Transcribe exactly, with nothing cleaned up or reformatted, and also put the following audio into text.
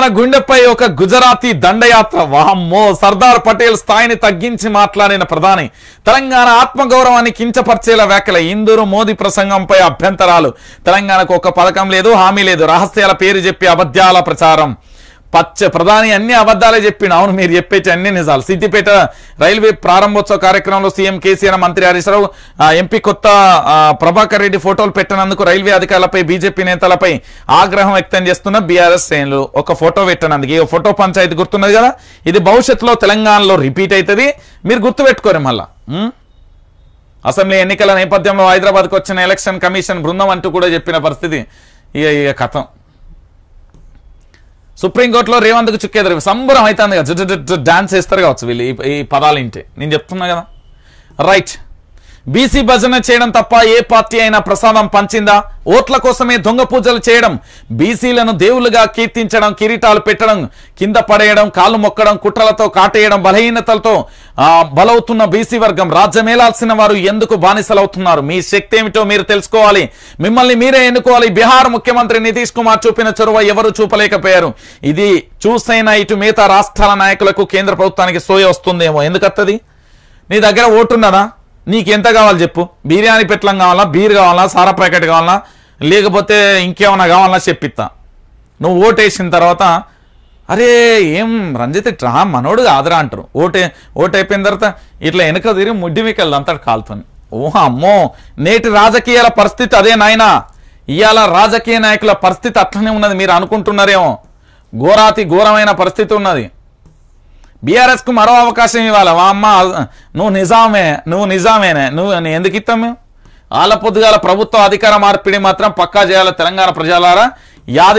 మన గుండెపై ఒక గుజరాతీ దండయాత్ర. వామ్మో, సర్దార్ పటేల్ స్థాయిని తగ్గించి మాట్లాడిన ప్రధాని, తెలంగాణ ఆత్మగౌరవాన్ని కించపరిచేలా వ్యాఖ్యలు. ఇందూరు మోదీ ప్రసంగంపై అభ్యంతరాలు. తెలంగాణకు ఒక పథకం లేదు, హామీ లేదు, రహస్యాల పేరు చెప్పి అబద్ధాల ప్రచారం. పచ్చ ప్రధాని అన్ని అబద్ధాలే చెప్పిండు. అవును, మీరు చెప్పేటి అన్ని నిజాలు. సిద్దిపేట రైల్వే ప్రారంభోత్సవ కార్యక్రమంలో సీఎం కేసీఆర్, మంత్రి హరీష్ రావు, ఎంపీ కొత్త ప్రభాకర్ రెడ్డి ఫోటోలు పెట్టనందుకు రైల్వే అధికారులపై బీజేపీ నేతలపై ఆగ్రహం వ్యక్తం చేస్తున్న బీఆర్ఎస్ శ్రేణులు. ఒక ఫోటో పెట్టనందుకు ఈ ఫోటో పంచాయతీ గుర్తున్నది కదా, ఇది భవిష్యత్తులో తెలంగాణలో రిపీట్ అవుతుంది, మీరు గుర్తుపెట్టుకోరు. మళ్ళా అసెంబ్లీ ఎన్నికల నేపథ్యంలో హైదరాబాద్కు వచ్చిన ఎలక్షన్ కమిషన్ బృందం అంటూ కూడా చెప్పిన పరిస్థితి. ఇక ఇక కథం. సుప్రీంకోర్టులో రేవంత్కు చుక్కెదరు సంబరం అవుతుంది కదా, డాన్స్ వేస్తారు కావచ్చు వీళ్ళు ఈ పదాలింటే. నేను చెప్తున్నా కదా, రైట్. బీసీ భజన చేయడం తప్ప ఏ పార్టీ అయినా ప్రసాదం పంచిందా? ఓట్ల కోసమే దొంగ పూజలు చేయడం, బీసీలను దేవుళ్ళుగా కీర్తించడం, కిరీటాలు పెట్టడం, కింద పడేయడం, కాళ్ళు మొక్కడం, కుట్రలతో కాటేయడం, బలహీనతలతో బలవుతున్న బీసీ వర్గం, రాజ్యమేలాల్సిన వారు ఎందుకు బానిసలవుతున్నారు? మీ శక్తి ఏమిటో మీరు తెలుసుకోవాలి, మిమ్మల్ని మీరే ఎన్నుకోవాలి. బీహార్ ముఖ్యమంత్రి నితీష్ కుమార్ చూపిన చొరవ ఎవరు చూపలేకపోయారు. ఇది చూసైనా ఇటు మిగతా రాష్ట్రాల నాయకులకు కేంద్ర ప్రభుత్వానికి సోయ వస్తుందేమో. ఎందుకత్తది? నీ దగ్గర ఓటున్నదా? నీకెంత కావాలి చెప్పు. బిర్యానీ పెట్టలం కావాలా, బీర్ కావాలా, సారా ప్యాకెట్ కావాలా, లేకపోతే ఇంకేమన్నా కావాలన్నా చెప్పిస్తా. నువ్వు ఓటేసిన తర్వాత అరే ఏం రంజిత్ ఇట్రా మనోడు ఆదరా అంటారు. ఓటే ఓటు అయిపోయిన తర్వాత ఇట్లా వెనక తిరిగి ముడ్డి మీకెళ్ళి అంతా కాలుతుంది. ఓహ అమ్మో, నేటి రాజకీయాల పరిస్థితి అదే నాయన. ఇవాళ రాజకీయ నాయకుల పరిస్థితి అట్లనే ఉన్నది, మీరు అనుకుంటున్నారేమో. ఘోరాతి ఘోరమైన పరిస్థితి ఉన్నది. బీఆర్ఎస్కు మరో అవకాశం ఇవ్వాలి. మా అమ్మ నువ్వు నిజామే, నువ్వు నిజామేనే, నువ్వు ఎందుకు ఇస్తాం మేము? ఆలపొద్దుగాల ప్రభుత్వ అధికార మార్పిడి మాత్రం పక్కా చేయాలి తెలంగాణ ప్రజలారా. యాది